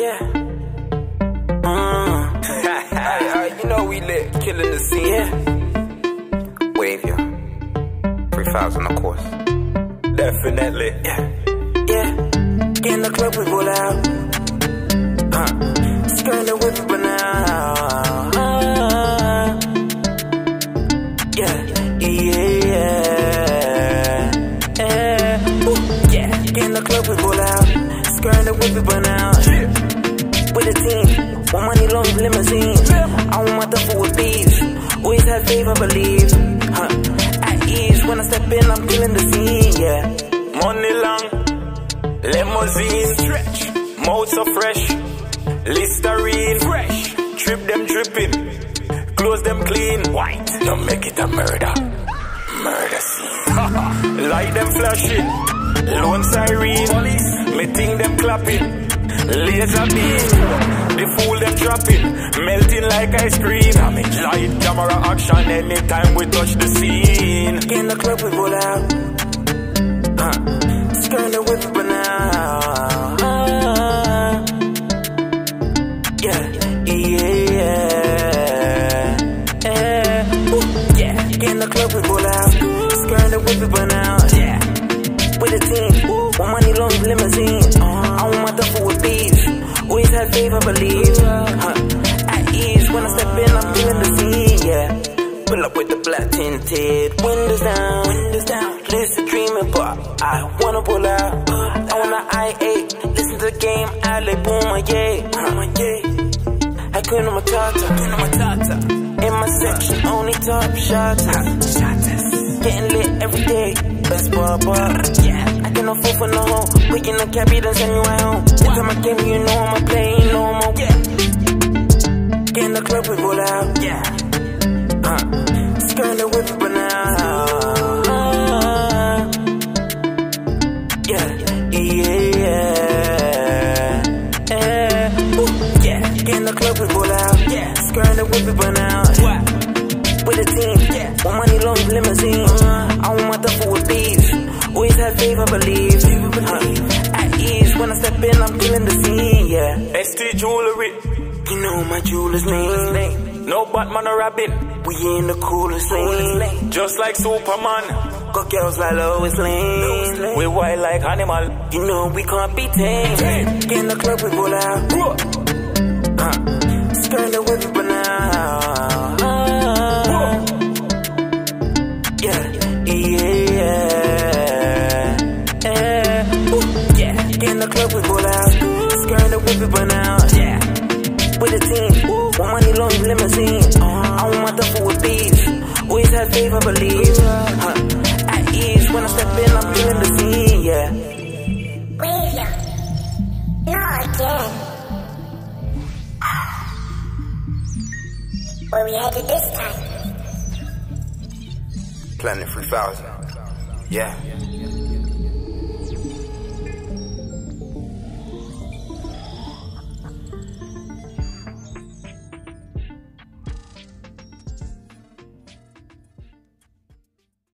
yeah. You know we lit, killing the scene. Yeah. Wave ya. 3,000 of course. Definitely. Yeah. Yeah. In the club we roll out. Scared the whip but now. Yeah. Yeah. Yeah. Ooh, yeah. In the club we roll out. Scared the whip but now. With the team. Want money, long limousines. I want my duffel with bees. Always had faith, I believe. At ease, when I step in, I'm feeling the scene. Yeah. Money long, limousine stretch. Mouth so fresh, Listerine fresh. Trip them dripping, clothes them clean white. Don't make it a murder, murder scene. Light them flashing, lone siren. Me think them clapping. Laser beam, the fool them dropping, melting like ice cream. Light, camera, action, anytime we touch the scene. In the club we roll out, scared the whip but now. Yeah, yeah, yeah, yeah. Ooh, yeah. In the club we roll out, scared the whip but now. Yeah, with the team, one money long limousine. I want my duffel with bees. Always had faith, I believe. At ease, when I step in, I'm feeling the scene. Yeah. Pull up with the black tinted windows down. Windows down. Listen to dreaming, but I wanna pull out. I wanna I8. Listen to the game. I lay boom, yeah. I couldn't my tata. In my section, only top shots. Getting lit every day. Best bar. Yeah. I can't afford for no hoe. We in the cab, then send you at home. Every time I came here, you know I'ma play no more. Yeah. In the club we roll out. Yeah. Scared the whip but now. Yeah. Yeah. Yeah. Yeah. Ooh, yeah. In the club we roll out. Yeah. Scared the whip but now. What? With the team. Yeah. One money long limousine. I want my duffel with thieves. Always had faith, I believe. At ease, when I step in, I'm feeling the scene, yeah. ST Jewelry, you know my jeweler's name. No Batman or Robin, we in the coolest lane. Just like Superman, got girls like Lois Lane. We wild like animal, you know we can't be tamed. In the club we roll out, scared the whip but now. Yeah, yeah, yeah. In the club we roll out, scared the whip but now. Yeah, with the team, one money long limousine. I want my duffel with bees. Always had faith, I believe. At ease, when I step in, I'm feeling the scene. Yeah. Wave ya, not again. Where we headed this time? Planet 3000. Yeah.